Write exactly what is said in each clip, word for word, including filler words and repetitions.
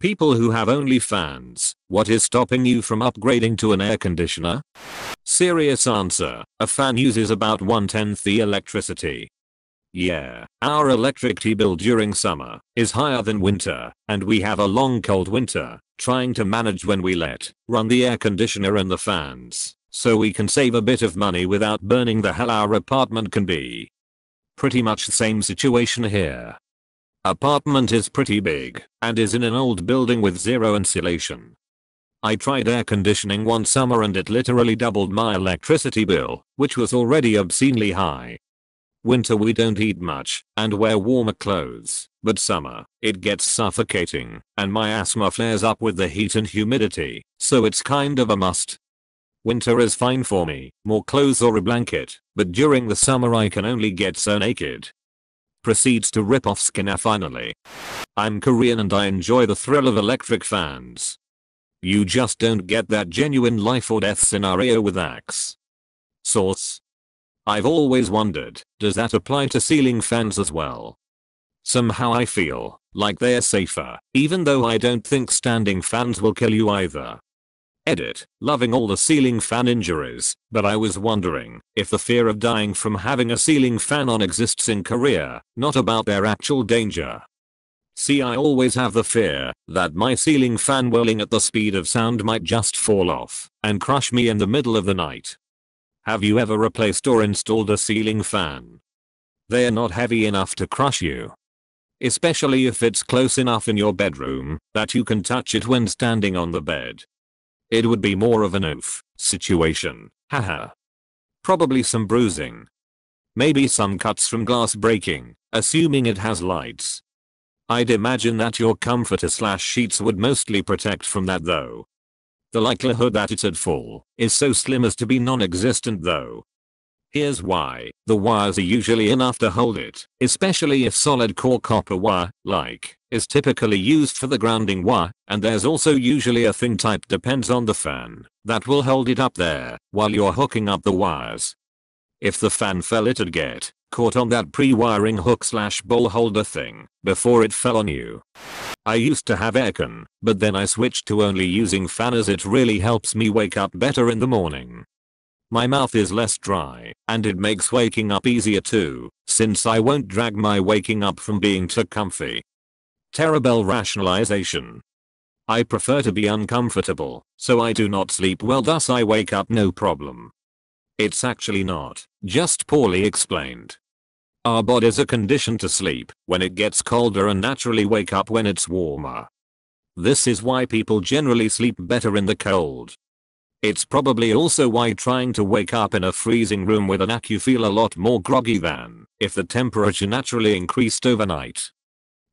People who have OnlyFans, what is stopping you from upgrading to an air conditioner? Serious answer, a fan uses about one-tenth the electricity. Yeah, our electricity bill during summer is higher than winter, and we have a long cold winter, trying to manage when we let run the air conditioner and the fans, so we can save a bit of money without burning the hell our apartment can be. Pretty much the same situation here. Apartment is pretty big and is in an old building with zero insulation. I tried air conditioning one summer and it literally doubled my electricity bill, which was already obscenely high. Winter we don't eat much and wear warmer clothes, but summer, it gets suffocating and my asthma flares up with the heat and humidity, so it's kind of a must. Winter is fine for me, more clothes or a blanket, but during the summer I can only get so naked. Proceeds to rip off skinner finally. I'm Korean and I enjoy the thrill of electric fans. You just don't get that genuine life or death scenario with axe. Source. I've always wondered, does that apply to ceiling fans as well? Somehow I feel like they're safer, even though I don't think standing fans will kill you either. Edit, loving all the ceiling fan injuries, but I was wondering if the fear of dying from having a ceiling fan on exists in Korea, not about their actual danger. See, I always have the fear that my ceiling fan whirling at the speed of sound might just fall off and crush me in the middle of the night. Have you ever replaced or installed a ceiling fan? They're not heavy enough to crush you. Especially if it's close enough in your bedroom that you can touch it when standing on the bed. It would be more of an oof situation, haha. Probably some bruising. Maybe some cuts from glass breaking, assuming it has lights. I'd imagine that your comforter slash sheets would mostly protect from that though. The likelihood that it'd fall is so slim as to be non-existent though. Here's why, the wires are usually enough to hold it, especially if solid core copper wire, like, is typically used for the grounding wire, and there's also usually a thin type depends on the fan, that will hold it up there, while you're hooking up the wires. If the fan fell it'd get caught on that pre-wiring hook slash bowl holder thing, before it fell on you. I used to have aircon, but then I switched to only using fan as it really helps me wake up better in the morning. My mouth is less dry, and it makes waking up easier too, since I won't drag my waking up from being too comfy. Terrible rationalization. I prefer to be uncomfortable, so I do not sleep well, thus I wake up no problem. It's actually not, just poorly explained. Our bodies are conditioned to sleep when it gets colder and naturally wake up when it's warmer. This is why people generally sleep better in the cold. It's probably also why trying to wake up in a freezing room with an axe you feel a lot more groggy than if the temperature naturally increased overnight.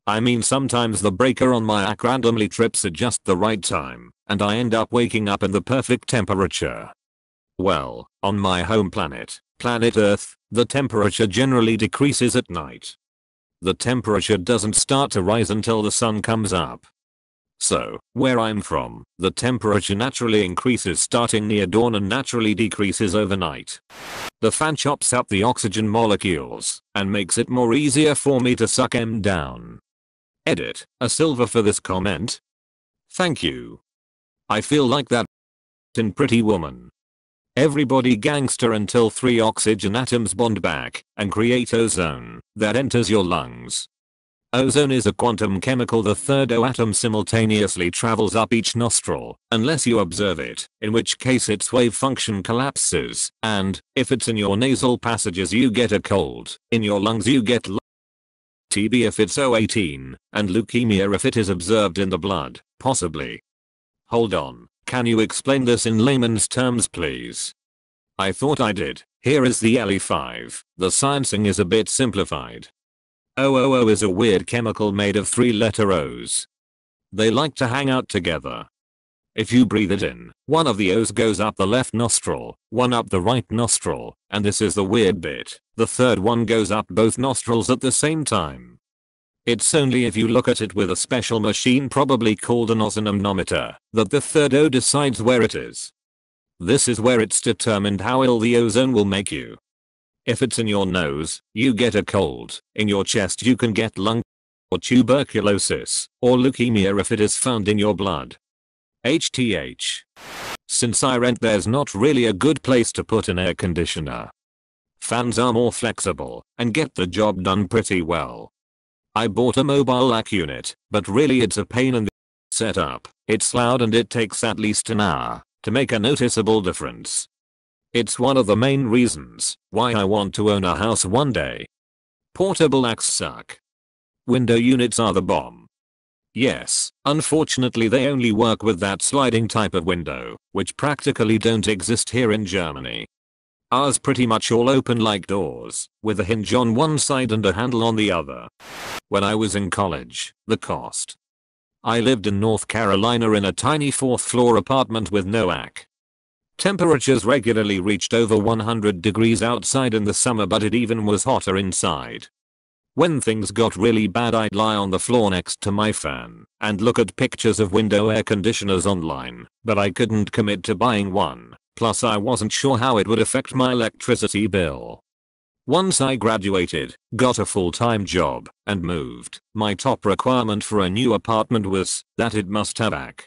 I mean, sometimes the breaker on my axe randomly trips at just the right time, and I end up waking up in the perfect temperature. Well, on my home planet, planet Earth, the temperature generally decreases at night. The temperature doesn't start to rise until the sun comes up. So, where I'm from, the temperature naturally increases starting near dawn and naturally decreases overnight. The fan chops up the oxygen molecules and makes it more easier for me to suck 'em down. Edit, a silver for this comment. Thank you. I feel like that in Pretty Woman. Everybody gangster until three oxygen atoms bond back and create ozone that enters your lungs. Ozone is a quantum chemical. The third O atom simultaneously travels up each nostril, unless you observe it, in which case its wave function collapses, and, if it's in your nasal passages you get a cold, in your lungs you get T B if it's O eighteen, and leukemia if it is observed in the blood, possibly. Hold on, can you explain this in layman's terms please? I thought I did. Here is the L E five, the sciencing is a bit simplified. O O O is a weird chemical made of three letter O's. They like to hang out together. If you breathe it in, one of the O's goes up the left nostril, one up the right nostril, and this is the weird bit, the third one goes up both nostrils at the same time. It's only if you look at it with a special machine probably called an ozonomnometer that the third O decides where it is. This is where it's determined how ill the ozone will make you. If it's in your nose, you get a cold, in your chest you can get lung or tuberculosis, or leukemia if it is found in your blood. H T H. Since I rent, there's not really a good place to put an air conditioner. Fans are more flexible and get the job done pretty well. I bought a mobile A C unit, but really it's a pain in the setup. It's loud and it takes at least an hour to make a noticeable difference. It's one of the main reasons why I want to own a house one day. Portable A Cs suck. Window units are the bomb. Yes, unfortunately they only work with that sliding type of window, which practically don't exist here in Germany. Ours pretty much all open like doors, with a hinge on one side and a handle on the other. When I was in college, the cost. I lived in North Carolina in a tiny fourth floor apartment with no A C. Temperatures regularly reached over one hundred degrees outside in the summer, but it even was hotter inside. When things got really bad, I'd lie on the floor next to my fan and look at pictures of window air conditioners online, but I couldn't commit to buying one, plus I wasn't sure how it would affect my electricity bill. Once I graduated, got a full-time job, and moved, my top requirement for a new apartment was that it must have A C.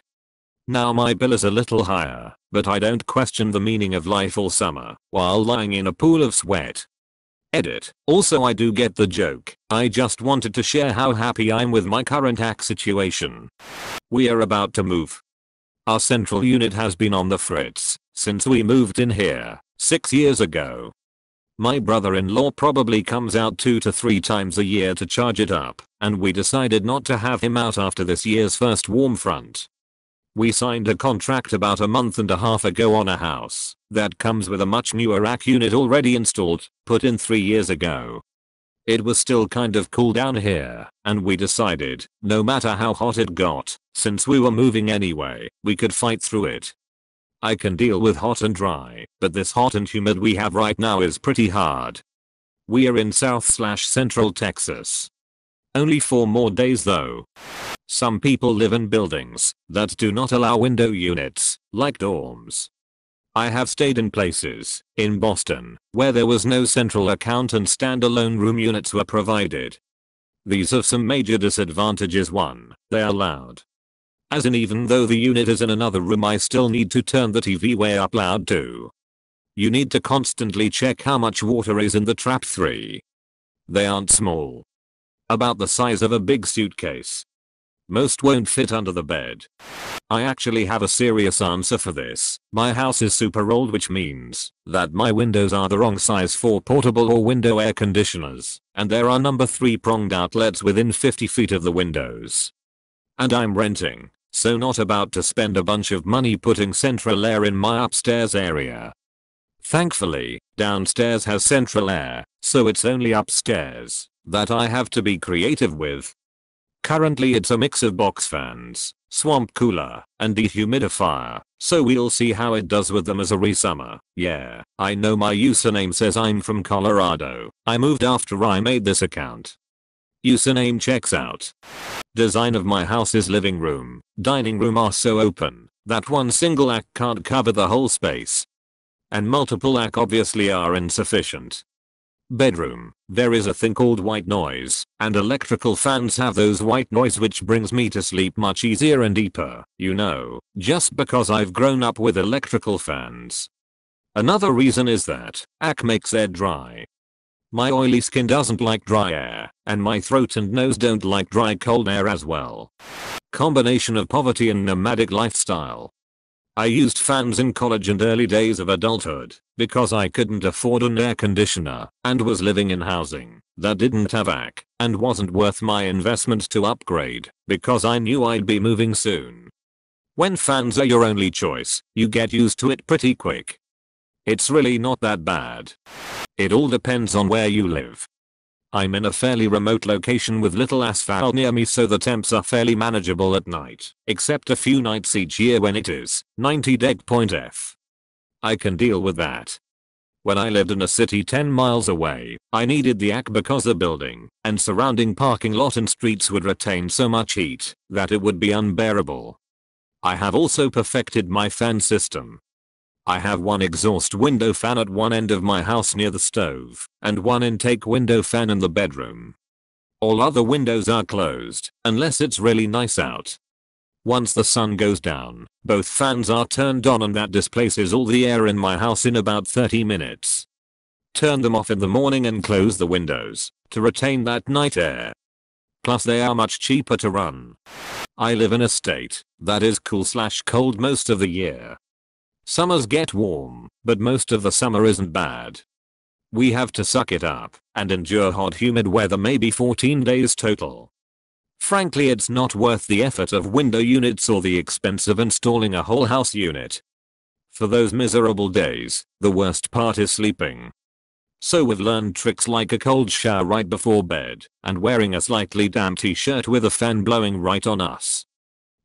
Now my bill is a little higher, but I don't question the meaning of life all summer while lying in a pool of sweat. Edit. Also, I do get the joke. I just wanted to share how happy I'm with my current A C situation. We are about to move. Our central unit has been on the fritz since we moved in here six years ago. My brother-in-law probably comes out two to three times a year to charge it up, and we decided not to have him out after this year's first warm front. We signed a contract about a month and a half ago on a house that comes with a much newer A C unit already installed, put in three years ago. It was still kind of cool down here, and we decided, no matter how hot it got, since we were moving anyway, we could fight through it. I can deal with hot and dry, but this hot and humid we have right now is pretty hard. We are in South slash Central Texas. Only four more days though. Some people live in buildings that do not allow window units, like dorms. I have stayed in places, in Boston, where there was no central account and standalone room units were provided. These have some major disadvantages. one They are loud. As in, even though the unit is in another room, I still need to turn the T V way up loud. two You need to constantly check how much water is in the trap. three They aren't small. About the size of a big suitcase. Most won't fit under the bed. I actually have a serious answer for this. My house is super old, which means that my windows are the wrong size for portable or window air conditioners, and there are number three pronged outlets within fifty feet of the windows. And I'm renting, so not about to spend a bunch of money putting central air in my upstairs area. Thankfully, downstairs has central air, so it's only upstairs that I have to be creative with. Currently it's a mix of box fans, swamp cooler, and dehumidifier, so we'll see how it does with them as a re-summer. Yeah, I know my username says I'm from Colorado. I moved after I made this account. Username checks out. Design of my house's living room, dining room are so open that one single A C can't cover the whole space. And multiple A C obviously are insufficient. Bedroom. There is a thing called white noise, and electrical fans have those white noise, which brings me to sleep much easier and deeper, you know, just because I've grown up with electrical fans. Another reason is that A C makes air dry. My oily skin doesn't like dry air, and my throat and nose don't like dry cold air as well. Combination of poverty and nomadic lifestyle. I used fans in college and early days of adulthood because I couldn't afford an air conditioner and was living in housing that didn't have A C and wasn't worth my investment to upgrade because I knew I'd be moving soon. When fans are your only choice, you get used to it pretty quick. It's really not that bad. It all depends on where you live. I'm in a fairly remote location with little asphalt near me, so the temps are fairly manageable at night, except a few nights each year when it is ninety deg point F. I can deal with that. When I lived in a city ten miles away, I needed the A C because the building and surrounding parking lot and streets would retain so much heat that it would be unbearable. I have also perfected my fan system. I have one exhaust window fan at one end of my house near the stove, and one intake window fan in the bedroom. All other windows are closed, unless it's really nice out. Once the sun goes down, both fans are turned on and that displaces all the air in my house in about thirty minutes. Turn them off in the morning and close the windows to retain that night air. Plus they are much cheaper to run. I live in a state that is cool slash cold most of the year. Summers get warm, but most of the summer isn't bad. We have to suck it up and endure hot humid weather maybe fourteen days total. Frankly, it's not worth the effort of window units or the expense of installing a whole house unit. For those miserable days, the worst part is sleeping. So we've learned tricks like a cold shower right before bed and wearing a slightly damp t-shirt with a fan blowing right on us.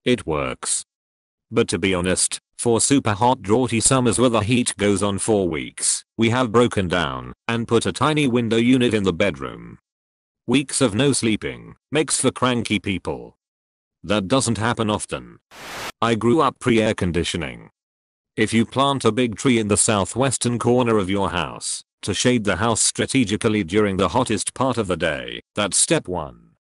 It works. But to be honest, for super hot draughty summers where the heat goes on for weeks, we have broken down and put a tiny window unit in the bedroom. Weeks of no sleeping makes for cranky people. That doesn't happen often. I grew up pre-air conditioning. If you plant a big tree in the southwestern corner of your house to shade the house strategically during the hottest part of the day, that's step one.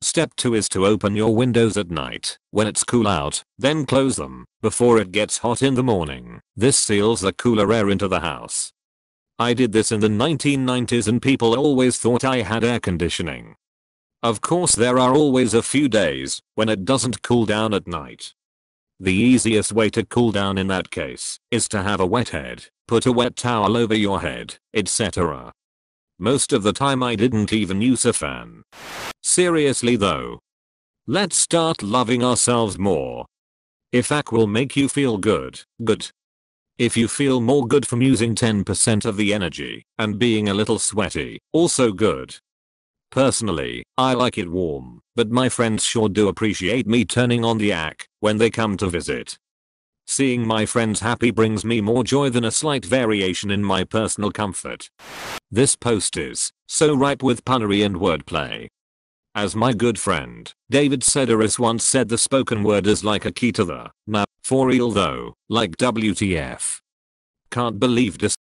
Step two is to open your windows at night when it's cool out, then close them before it gets hot in the morning. This seals the cooler air into the house. I did this in the nineteen nineties and people always thought I had air conditioning. Of course there are always a few days when it doesn't cool down at night. The easiest way to cool down in that case is to have a wet head, put a wet towel over your head, et cetera. Most of the time I didn't even use a fan. Seriously though, let's start loving ourselves more. If A C will make you feel good, good. If you feel more good from using ten percent of the energy and being a little sweaty, also good. Personally, I like it warm, but my friends sure do appreciate me turning on the A C when they come to visit. Seeing my friends happy brings me more joy than a slight variation in my personal comfort. This post is so ripe with punnery and wordplay. As my good friend David Sedaris once said, the spoken word is like a key to the map. For real though, like W T F. Can't believe this.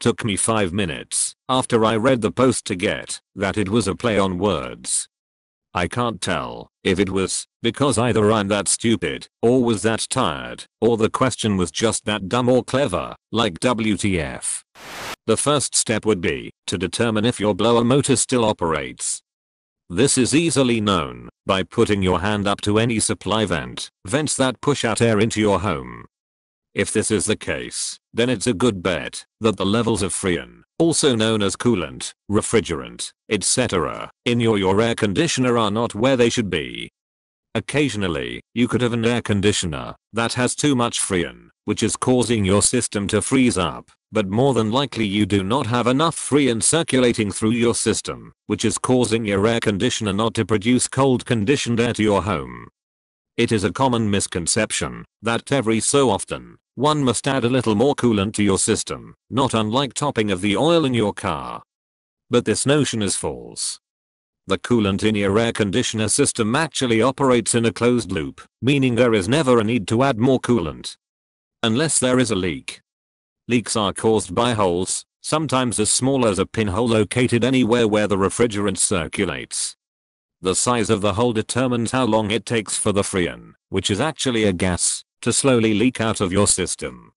Took me five minutes after I read the post to get that it was a play on words. I can't tell if it was because either I'm that stupid, or was that tired, or the question was just that dumb or clever, like W T F. The first step would be to determine if your blower motor still operates. This is easily known by putting your hand up to any supply vent, vents that push out air into your home. If this is the case, then it's a good bet that the levels of Freon, also known as coolant, refrigerant, et cetera, in your, your air conditioner are not where they should be. Occasionally, you could have an air conditioner that has too much Freon, which is causing your system to freeze up, but more than likely you do not have enough Freon circulating through your system, which is causing your air conditioner not to produce cold conditioned air to your home. It is a common misconception that every so often, one must add a little more coolant to your system, not unlike topping of the oil in your car. But this notion is false. The coolant in your air conditioner system actually operates in a closed loop, meaning there is never a need to add more coolant. Unless there is a leak. Leaks are caused by holes, sometimes as small as a pinhole located anywhere where the refrigerant circulates. The size of the hole determines how long it takes for the Freon, which is actually a gas, to slowly leak out of your system.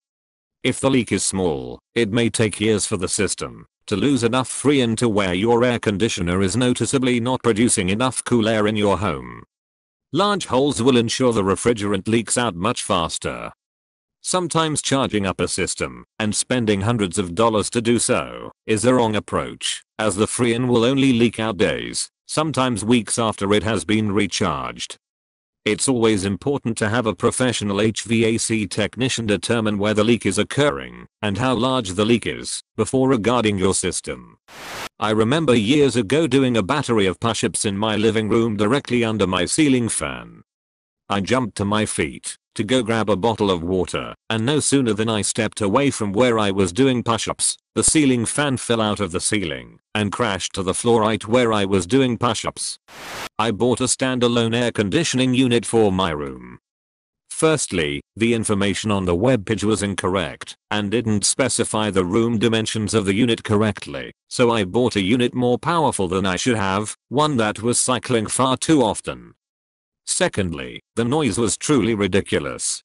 If the leak is small, it may take years for the system to lose enough Freon to where your air conditioner is noticeably not producing enough cool air in your home. Large holes will ensure the refrigerant leaks out much faster. Sometimes charging up a system and spending hundreds of dollars to do so is the wrong approach, as the Freon will only leak out days, sometimes weeks after it has been recharged. It's always important to have a professional H V A C technician determine where the leak is occurring and how large the leak is before regarding your system. I remember years ago doing a battery of push-ups in my living room directly under my ceiling fan. I jumped to my feet to go grab a bottle of water, and no sooner than I stepped away from where I was doing push-ups, the ceiling fan fell out of the ceiling and crashed to the floor right where I was doing push-ups. I bought a standalone air conditioning unit for my room. Firstly, the information on the webpage was incorrect and didn't specify the room dimensions of the unit correctly, so I bought a unit more powerful than I should have, one that was cycling far too often. Secondly, the noise was truly ridiculous.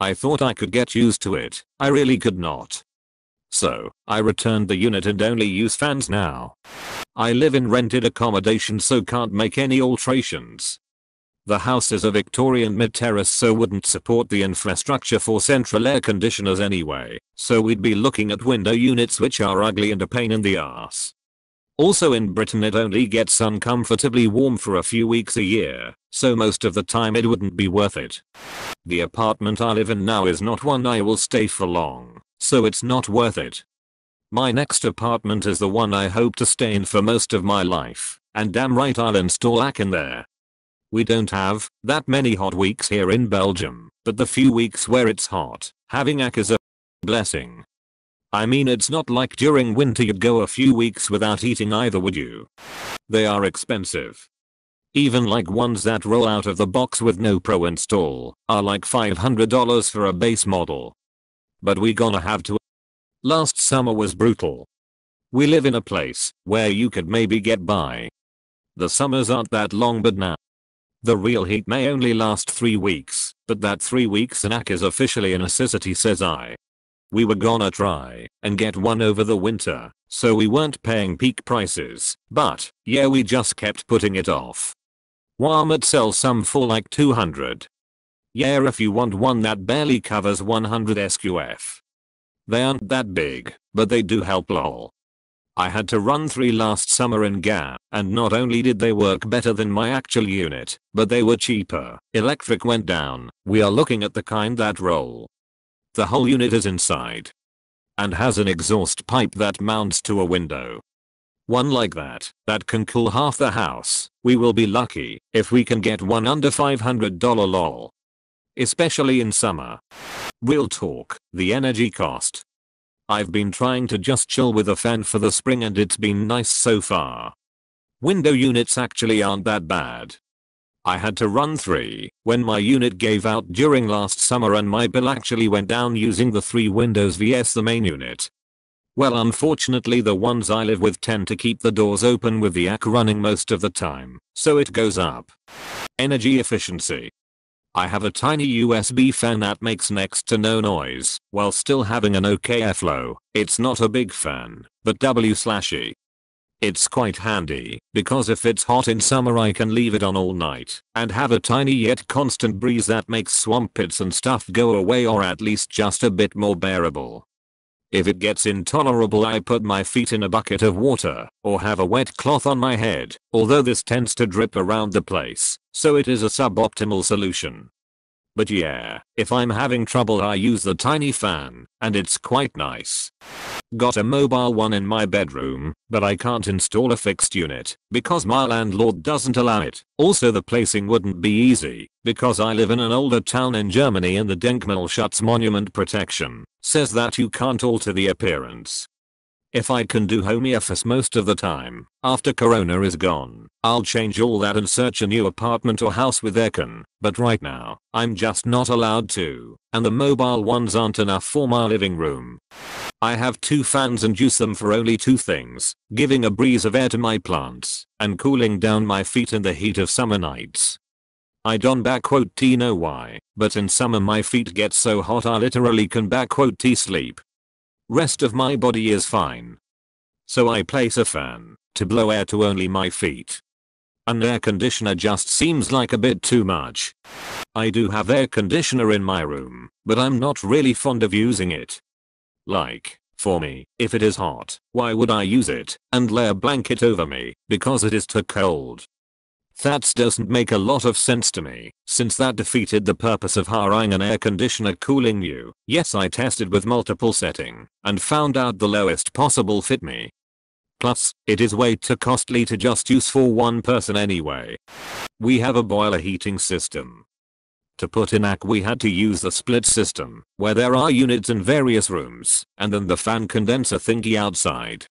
I thought I could get used to it, I really could not. So, I returned the unit and only use fans now. I live in rented accommodation, so can't make any alterations. The house is a Victorian mid-terrace, so wouldn't support the infrastructure for central air conditioners anyway, so we'd be looking at window units, which are ugly and a pain in the ass. Also, in Britain it only gets uncomfortably warm for a few weeks a year, so most of the time it wouldn't be worth it. The apartment I live in now is not one I will stay for long, so it's not worth it. My next apartment is the one I hope to stay in for most of my life, and damn right I'll install A C in there. We don't have that many hot weeks here in Belgium, but the few weeks where it's hot, having A C is a blessing. I mean, it's not like during winter you'd go a few weeks without heating either, would you? They are expensive. Even like ones that roll out of the box with no pro install are like five hundred dollars for a base model. But we gonna have to. Last summer was brutal. We live in a place where you could maybe get by. The summers aren't that long, but now the real heat may only last three weeks, but that three weeks in A C is officially a necessity, says I. We were gonna try and get one over the winter, so we weren't paying peak prices, but yeah, we just kept putting it off. Walmart sells some for like two hundred. Yeah, if you want one that barely covers one hundred square feet. They aren't that big, but they do help lol. I had to run three last summer in G A, and not only did they work better than my actual unit, but they were cheaper. Electric went down. We are looking at the kind that roll. The whole unit is inside and has an exhaust pipe that mounts to a window. One like that, that can cool half the house. We will be lucky if we can get one under five hundred dollars lol. Especially in summer. Real talk, the energy cost. I've been trying to just chill with a fan for the spring and it's been nice so far. Window units actually aren't that bad. I had to run three when my unit gave out during last summer, and my bill actually went down using the three windows versus the main unit. Well, unfortunately the ones I live with tend to keep the doors open with the A C running most of the time, so it goes up. Energy efficiency. I have a tiny U S B fan that makes next to no noise while still having an okay airflow. It's not a big fan, but W/E. It's quite handy because if it's hot in summer I can leave it on all night and have a tiny yet constant breeze that makes swamp pits and stuff go away, or at least just a bit more bearable. If it gets intolerable I put my feet in a bucket of water or have a wet cloth on my head, although this tends to drip around the place, so it is a suboptimal solution. But yeah, if I'm having trouble I use the tiny fan, and it's quite nice. Got a mobile one in my bedroom, but I can't install a fixed unit because my landlord doesn't allow it. Also the placing wouldn't be easy because I live in an older town in Germany and the Denkmalschutz monument protection says that you can't alter the appearance. If I can do home office most of the time, after Corona is gone, I'll change all that and search a new apartment or house with aircon, but right now, I'm just not allowed to, and the mobile ones aren't enough for my living room. I have two fans and use them for only two things, giving a breeze of air to my plants, and cooling down my feet in the heat of summer nights. I don't backquote tea no why, but in summer my feet get so hot I literally can backquote tea sleep. Rest of my body is fine. So I place a fan to blow air to only my feet. An air conditioner just seems like a bit too much. I do have air conditioner in my room, but I'm not really fond of using it. Like, for me, if it is hot, why would I use it and lay a blanket over me because it is too cold? That doesn't make a lot of sense to me, since that defeated the purpose of hiring an air conditioner cooling you. Yes, I tested with multiple settings and found out the lowest possible fit me. Plus, it is way too costly to just use for one person anyway. We have a boiler heating system. To put in A C we had to use the split system, where there are units in various rooms, and then the fan condenser thingy outside.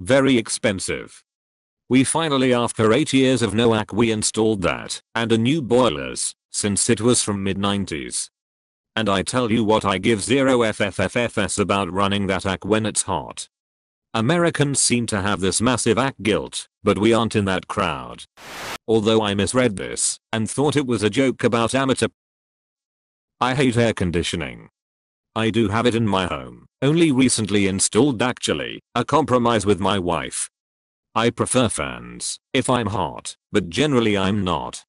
Very expensive. We finally, after eight years of no A C, we installed that and a new boilers, since it was from mid nineties. And I tell you what, I give zero fffs about running that act when it's hot. Americans seem to have this massive act guilt, but we aren't in that crowd. Although I misread this and thought it was a joke about amateur. I hate air conditioning. I do have it in my home, only recently installed actually, a compromise with my wife. I prefer fans, if I'm hot, but generally I'm not.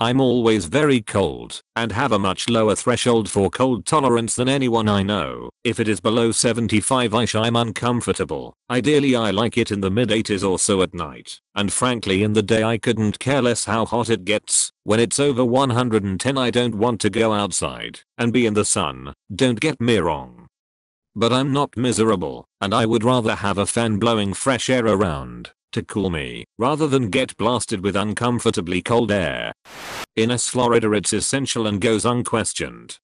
I'm always very cold, and have a much lower threshold for cold tolerance than anyone I know. If it is below seventy-five-ish I'm uncomfortable. Ideally I like it in the mid eighties or so at night, and frankly in the day I couldn't care less how hot it gets. When it's over one hundred ten I don't want to go outside and be in the sun, don't get me wrong. But I'm not miserable, and I would rather have a fan blowing fresh air around to cool me, rather than get blasted with uncomfortably cold air. In S Florida it's essential and goes unquestioned.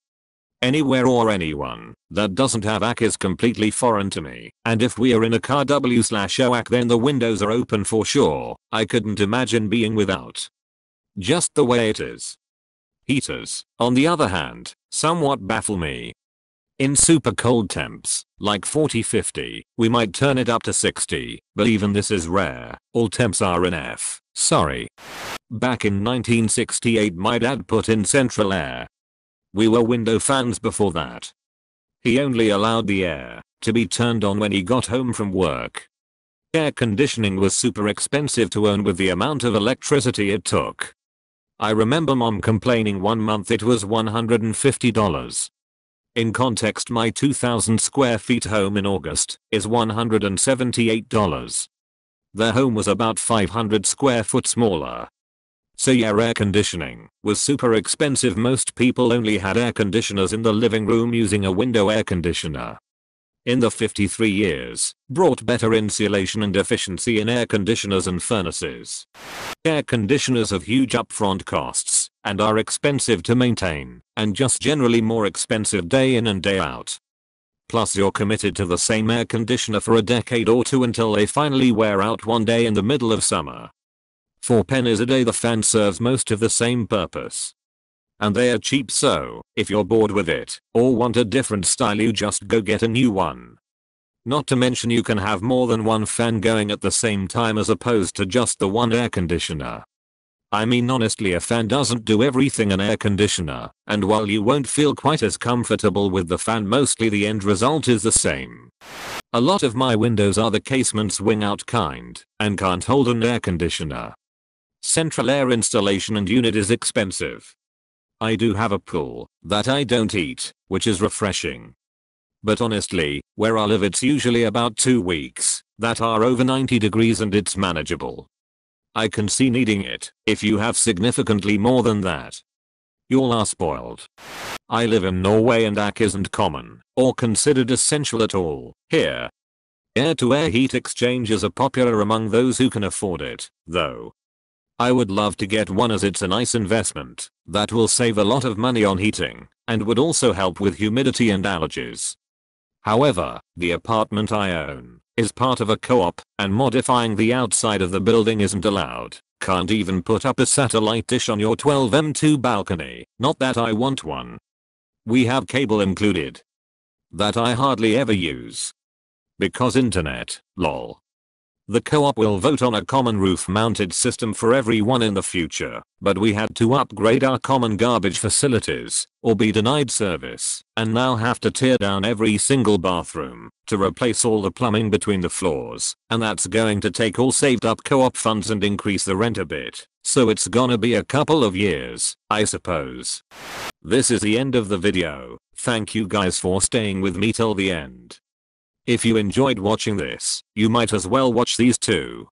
Anywhere or anyone that doesn't have A C is completely foreign to me, and if we are in a car W slash O A C then the windows are open for sure. I couldn't imagine being without. Just the way it is. Heaters, on the other hand, somewhat baffle me. In super cold temps, like forty fifty, we might turn it up to sixty, but even this is rare. All temps are in F, sorry. Back in nineteen sixty-eight my dad put in central air. We were window fans before that. He only allowed the air to be turned on when he got home from work. Air conditioning was super expensive to own with the amount of electricity it took. I remember mom complaining one month it was one hundred fifty dollars. In context my two thousand square feet home in August is one hundred seventy-eight dollars. Their home was about five hundred square foot smaller. So yeah, air conditioning was super expensive. Most people only had air conditioners in the living room using a window air conditioner. In the fifty-three years, brought better insulation and efficiency in air conditioners and furnaces. Air conditioners have huge upfront costs and are expensive to maintain, and just generally more expensive day in and day out. Plus you're committed to the same air conditioner for a decade or two until they finally wear out one day in the middle of summer. For pennies a day the fan serves most of the same purpose. And they are cheap, so if you're bored with it or want a different style you just go get a new one. Not to mention you can have more than one fan going at the same time as opposed to just the one air conditioner. I mean honestly a fan doesn't do everything an air conditioner, and while you won't feel quite as comfortable with the fan mostly the end result is the same. A lot of my windows are the casements wing out kind and can't hold an air conditioner. Central air installation and unit is expensive. I do have a pool that I don't heat, which is refreshing. But honestly, where I live it's usually about two weeks that are over ninety degrees and it's manageable. I can see needing it if you have significantly more than that. Y'all are spoiled. I live in Norway and A C isn't common or considered essential at all here. Air-to-air heat exchangers are popular among those who can afford it, though. I would love to get one as it's a nice investment that will save a lot of money on heating and would also help with humidity and allergies. However, the apartment I own is part of a co-op, and modifying the outside of the building isn't allowed. Can't even put up a satellite dish on your twelve meter balcony, not that I want one. We have cable included. That I hardly ever use. Because internet, lol. The co-op will vote on a common roof mounted system for everyone in the future, but we had to upgrade our common garbage facilities, or be denied service, and now have to tear down every single bathroom to replace all the plumbing between the floors, and that's going to take all saved up co-op funds and increase the rent a bit, so it's gonna be a couple of years, I suppose. This is the end of the video. Thank you guys for staying with me till the end. If you enjoyed watching this, you might as well watch these two.